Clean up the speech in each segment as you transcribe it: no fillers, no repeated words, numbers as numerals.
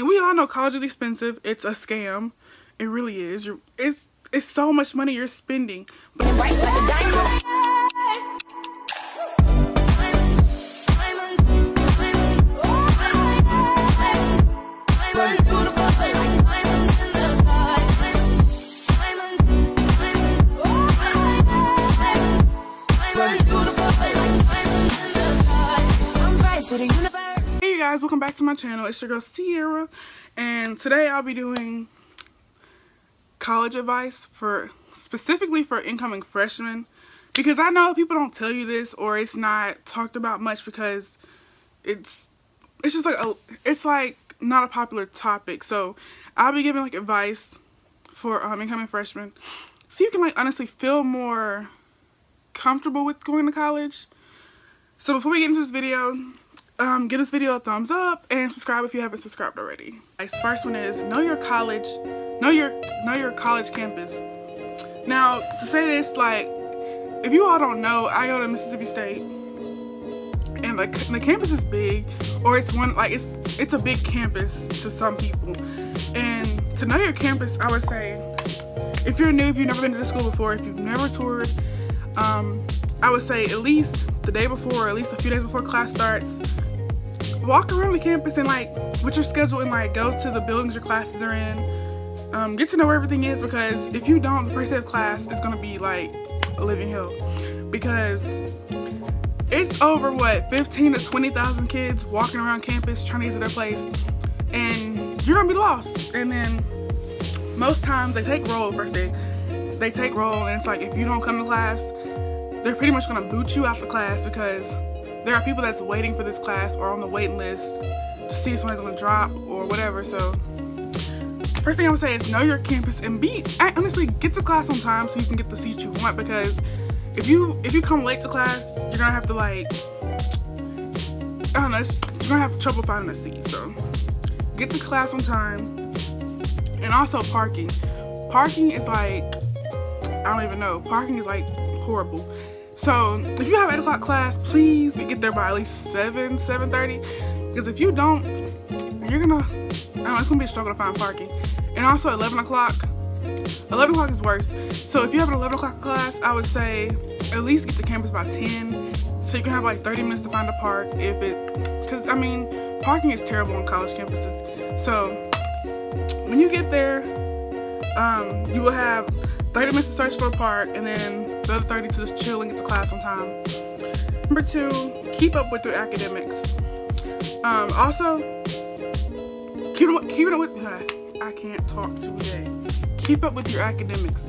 And we all know college is expensive. It's a scam. It really is. It's so much money you're spending. But hey you guys, welcome back to my channel. It's your girl Sierra, and today I'll be doing college advice specifically for incoming freshmen, because I know people don't tell you this, or it's not talked about much, because it's just like it's like not a popular topic. So I'll be giving like advice for incoming freshmen, so you can like honestly feel more comfortable with going to college. So before we get into this video, give this video a thumbs up and subscribe if you haven't subscribed already. First one is know your college campus. Now to say this, like if you all don't know, I go to Mississippi State, and like the campus is big, or it's one like it's a big campus to some people. And to know your campus, I would say if you're new, if you've never been to the school before, if you've never toured, I would say at least the day before, or at least a few days before class starts, walk around the campus and like with your schedule, and like go to the buildings your classes are in. Get to know where everything is, because if you don't, the first day of class is gonna be like a living hell, because it's over what 15 to 20,000 kids walking around campus trying to get to their place, and you're gonna be lost. And then most times they take roll first day. They take roll, and it's like if you don't come to class, they're pretty much gonna boot you out the class, because there are people that's waiting for this class or on the waiting list to see if someone's gonna drop or whatever. So first thing I would say is know your campus, and honestly get to class on time so you can get the seat you want, because if you come late to class, you're gonna have to like you're gonna have trouble finding a seat. So get to class on time. And also parking. Parking is like, I don't even know, parking is like horrible. So if you have 8 o'clock class, please get there by at least 7:30, because if you don't, you're gonna, it's gonna be a struggle to find parking. And also 11 o'clock is worse. So if you have an 11 o'clock class, I would say at least get to campus by 10, so you can have like 30 minutes to find a park, because I mean parking is terrible on college campuses. So when you get there, you will have 30 minutes to search for a park, and then the other 30 to just chill and get to class on time. Number 2, keep up with your academics. Also, keep it up with, I can't talk today. Keep up with your academics,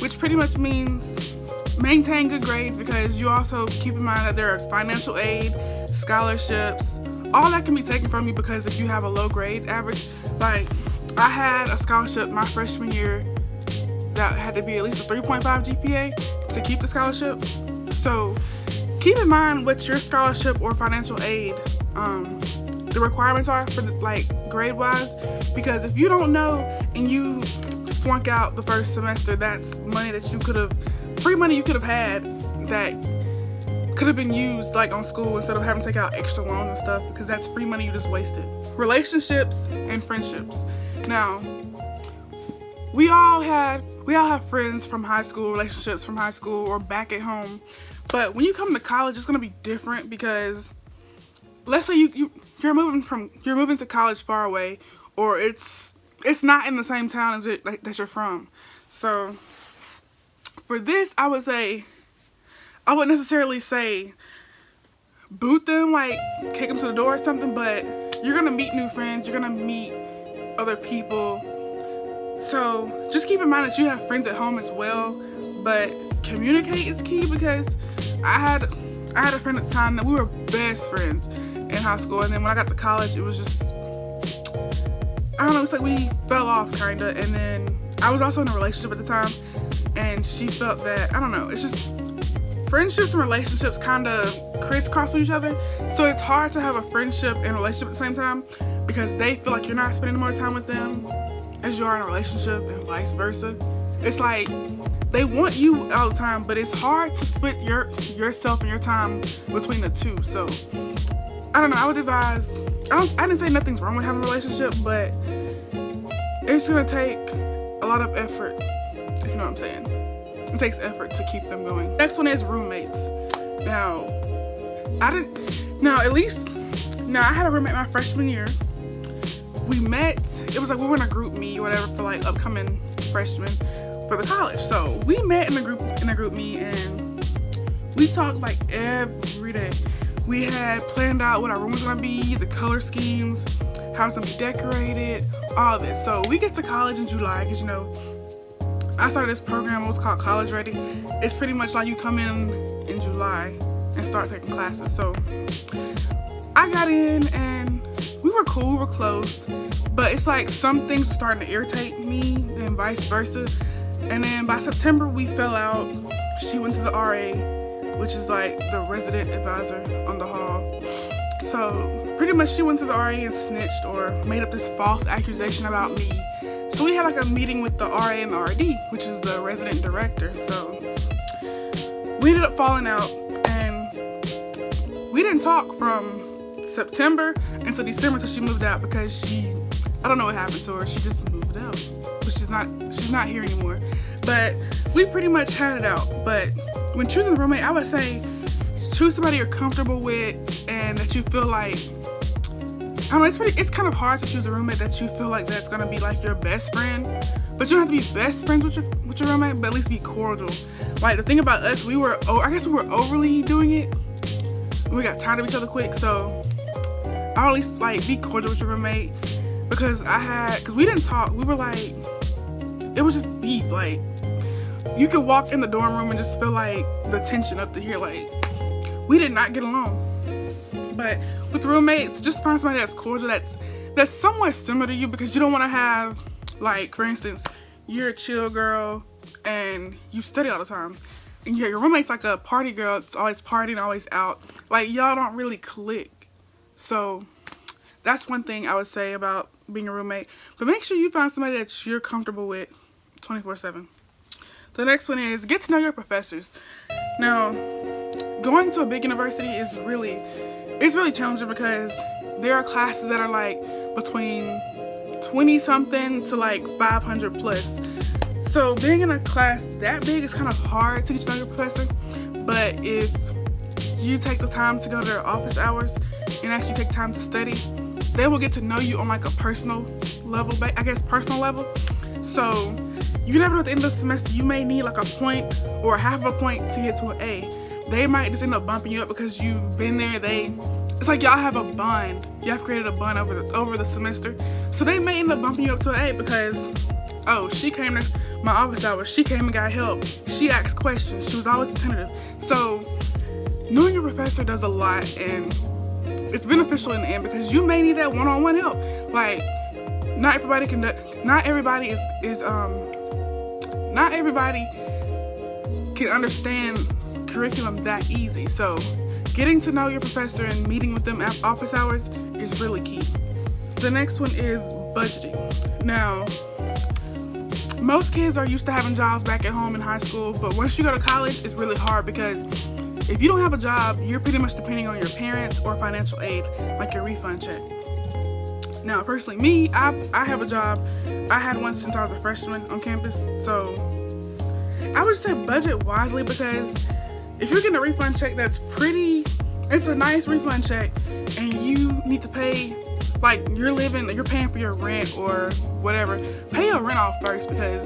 which pretty much means maintain good grades, because you also keep in mind that there is financial aid, scholarships, all that can be taken from you, because if you have a low grade average, like I had a scholarship my freshman year that had to be at least a 3.5 GPA to keep the scholarship. So keep in mind what your scholarship or financial aid, the requirements are for the, like grade wise, because if you don't know and you flunk out the first semester, that's money that you could have, free money you could have had that could have been used like on school, instead of having to take out extra loans and stuff, because that's free money you just wasted. Relationships and friendships. Now we all have friends from high school, relationships from high school or back at home. But when you come to college, it's gonna be different, because let's say you're moving to college far away, or it's not in the same town as that you're from. So for this, I would say I wouldn't necessarily say boot them, like kick them to the door or something, but you're gonna meet new friends, you're gonna meet other people. So just keep in mind that you have friends at home as well, but communicate is key, because I had a friend at the time that we were best friends in high school, and then when I got to college, it was just, I don't know, it's like we fell off kinda. And then I was also in a relationship at the time, and she felt that, I don't know, it's just friendships and relationships kinda crisscross with each other, so it's hard to have a friendship and relationship at the same time, because they feel like you're not spending more time with them as you are in a relationship, and vice versa. It's like they want you all the time, but it's hard to split yourself and your time between the two. So I don't know, I would advise I didn't say nothing's wrong with having a relationship, but it's gonna take a lot of effort, if you know what I'm saying. It takes effort to keep them going. Next one is roommates. Now, I had a roommate my freshman year. We met, it was like we were in a group meet, whatever, for like upcoming freshmen for the college. So we met in a group meet and we talked like every day. We had planned out what our room was gonna be, the color schemes, how it's gonna be decorated, all this. So we get to college in July, because you know, I started this program, it was called College Ready. It's pretty much like you come in July and start taking classes. So I got in and we were cool, we were close, but it's like some things were starting to irritate me and vice versa. And then by September we fell out. She went to the RA, which is like the resident advisor on the hall. So pretty much she went to the RA and snitched or made up this false accusation about me. So we had like a meeting with the RA and the RD, which is the resident director. So we ended up falling out and we didn't talk from September until December until she moved out, because she, I don't know what happened to her, she just moved out. But she's not here anymore. But we pretty much had it out. But when choosing a roommate, I would say choose somebody you're comfortable with and that you feel like, I don't know, it's kind of hard to choose a roommate that you feel like that's gonna be like your best friend. But you don't have to be best friends with your roommate, but at least be cordial. Like the thing about us, I guess we were overly doing it. We got tired of each other quick, so I at least like be cordial with your roommate, because we didn't talk. We were like, it was just beef. Like, you could walk in the dorm room and just feel like the tension up to here. Like, we did not get along. But with roommates, just find somebody that's cordial, that's somewhat similar to you, because you don't want to have, like, for instance, you're a chill girl and you study all the time, and your roommate's like a party girl, it's always partying, always out. Like, y'all don't really click. So that's one thing I would say about being a roommate. But make sure you find somebody that you're comfortable with 24/7. The next one is get to know your professors. Now, going to a big university is really challenging, because there are classes that are like between 20 something to like 500 plus. So being in a class that big is kind of hard to get to know your professor. But if you take the time to go to their office hours and actually take time to study, they will get to know you on like a personal level, So you never know, at the end of the semester, you may need like a point or half a point to get to an A. They might just end up bumping you up because you've been there. It's like y'all have a bond. Y'all have created a bond over the semester. So they may end up bumping you up to an A because, oh, she came to my office hours. She came and got help. She asked questions. She was always attentive. So knowing your professor does a lot, and it's beneficial in the end, because you may need that one-on-one help. Like, not everybody can understand curriculum that easy. So getting to know your professor and meeting with them at office hours is really key. The next one is budgeting. Now, most kids are used to having jobs back at home in high school, but once you go to college, it's really hard, because if you don't have a job, you're pretty much depending on your parents or financial aid, like your refund check. Now, personally, me, I have a job. I had one since I was a freshman on campus. So I would say budget wisely, because if you're getting a refund check that's it's a nice refund check, and you need to pay, like you're paying for your rent or whatever, pay your rent off first, because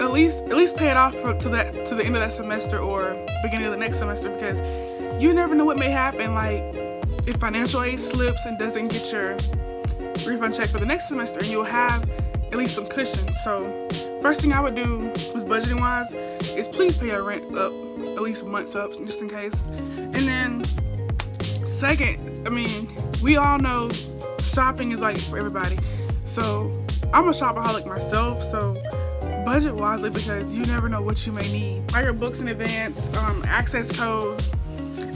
at least pay it off to the end of that semester or beginning of the next semester, because you never know what may happen. Like, if financial aid slips and doesn't get your refund check for the next semester, and you'll have at least some cushion. So first thing I would do with budgeting wise is please pay your rent up, at least months up, just in case. And then second, I mean, we all know shopping is like for everybody. So I'm a shopaholic myself, so budget wisely, because you never know what you may need. Buy your books in advance, access codes.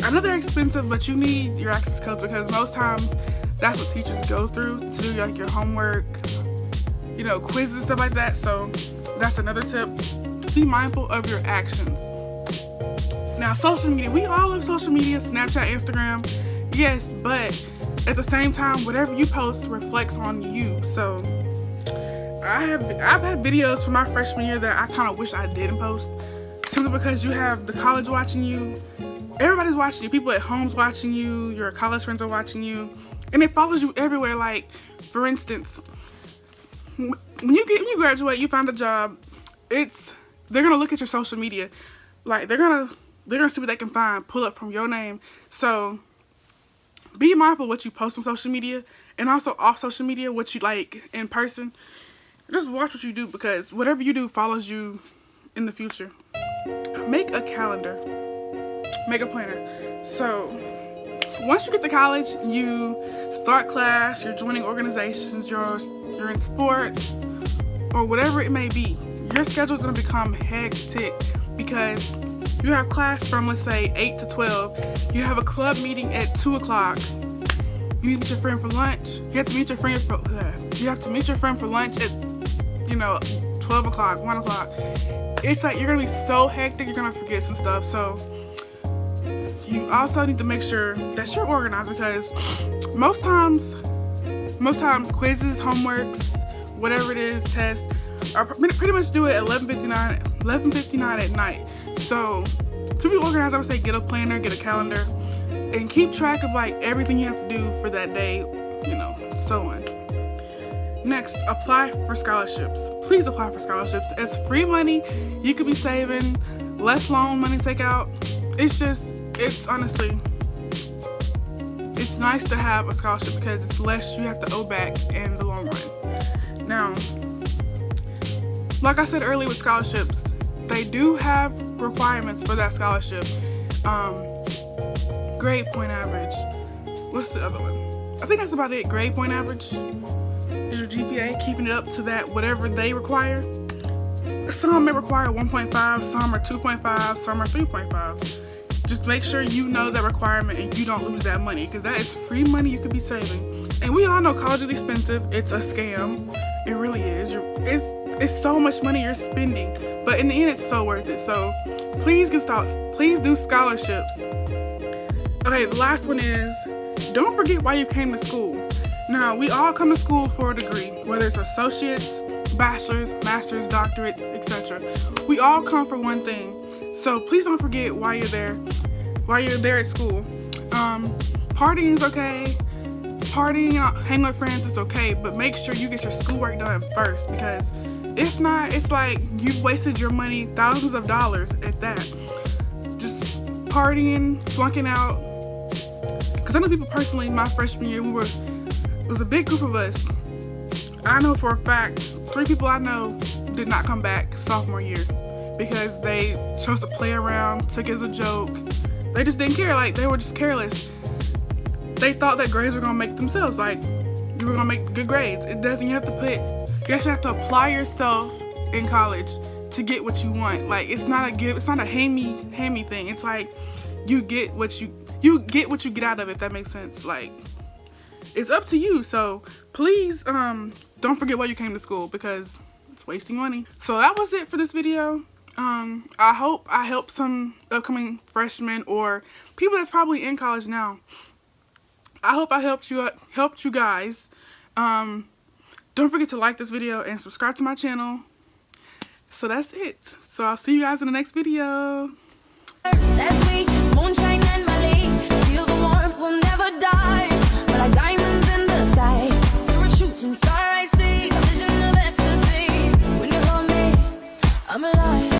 I know they're expensive, but you need your access codes, because most times that's what teachers go through to do like your homework, you know, quizzes and stuff like that. So that's another tip. Be mindful of your actions. Now, social media. We all love social media, Snapchat, Instagram. Yes, but at the same time, whatever you post reflects on you. So I've had videos from my freshman year that I kind of wish I didn't post, simply because you have the college watching you, everybody's watching you, people at home's watching you, your college friends are watching you, and it follows you everywhere. Like, for instance, when you graduate, you find a job, they're gonna look at your social media, like they're gonna see what they can find, pull up from your name. So be mindful of what you post on social media, and also off social media, what you like in person. Just watch what you do, because whatever you do follows you in the future. Make a calendar, make a planner. So once you get to college, you start class, you're joining organizations, you're in sports, or whatever it may be, your schedule is going to become hectic, because you have class from, let's say, 8 to 12. You have a club meeting at 2 o'clock. You need to meet your friend for lunch. You have to meet your friend for lunch at, 12 o'clock, 1 o'clock. It's like you're going to be so hectic, you're going to forget some stuff. So you also need to make sure that you're organized, because most times quizzes, homeworks, whatever it is, tests, are pretty much due at 11:59 at night. So to be organized, I would say get a planner, get a calendar, and keep track of like everything you have to do for that day, so on. Next, apply for scholarships. Please apply for scholarships. It's free money. You could be saving less loan money take out. It's nice to have a scholarship, because it's less you have to owe back in the long run. Now, like I said earlier with scholarships, they do have requirements for that scholarship. Grade point average. What's the other one? I think that's about it. Grade point average is your GPA, keeping it up to that, whatever they require. Some may require 1.5, some are 2.5, some are 3.5. Just make sure you know that requirement and you don't lose that money, because that is free money you could be saving. And we all know college is expensive. It's a scam. It really is. It's so much money you're spending, but in the end, it's so worth it. So please give stocks. Please do scholarships. Okay, the last one is, don't forget why you came to school. Now, we all come to school for a degree, whether it's associates, bachelor's, master's, doctorates, etc. We all come for one thing. So please don't forget why you're there. Why you're there at school. Partying is okay. Partying out, hanging with friends is okay, but make sure you get your schoolwork done first, because if not, it's like you've wasted your money, thousands of dollars at that. Just partying, flunking out. Because I know people personally, my freshman year, it was a big group of us. I know for a fact, 3 people I know did not come back sophomore year, because they chose to play around, took it as a joke. They just didn't care, like they were just careless. They thought that grades were going to make themselves, like you were going to make good grades. It doesn't, you actually have to apply yourself in college to get what you want. Like, it's not a give, it's not a hand me thing. It's like you get what you get out of it, if that makes sense. Like, it's up to you. So please don't forget why you came to school, because it's wasting money. So that was it for this video. I hope I helped some upcoming freshmen or people that's probably in college now. I hope I helped you guys. Don't forget to like this video and subscribe to my channel. So that's it. So I'll see you guys in the next video.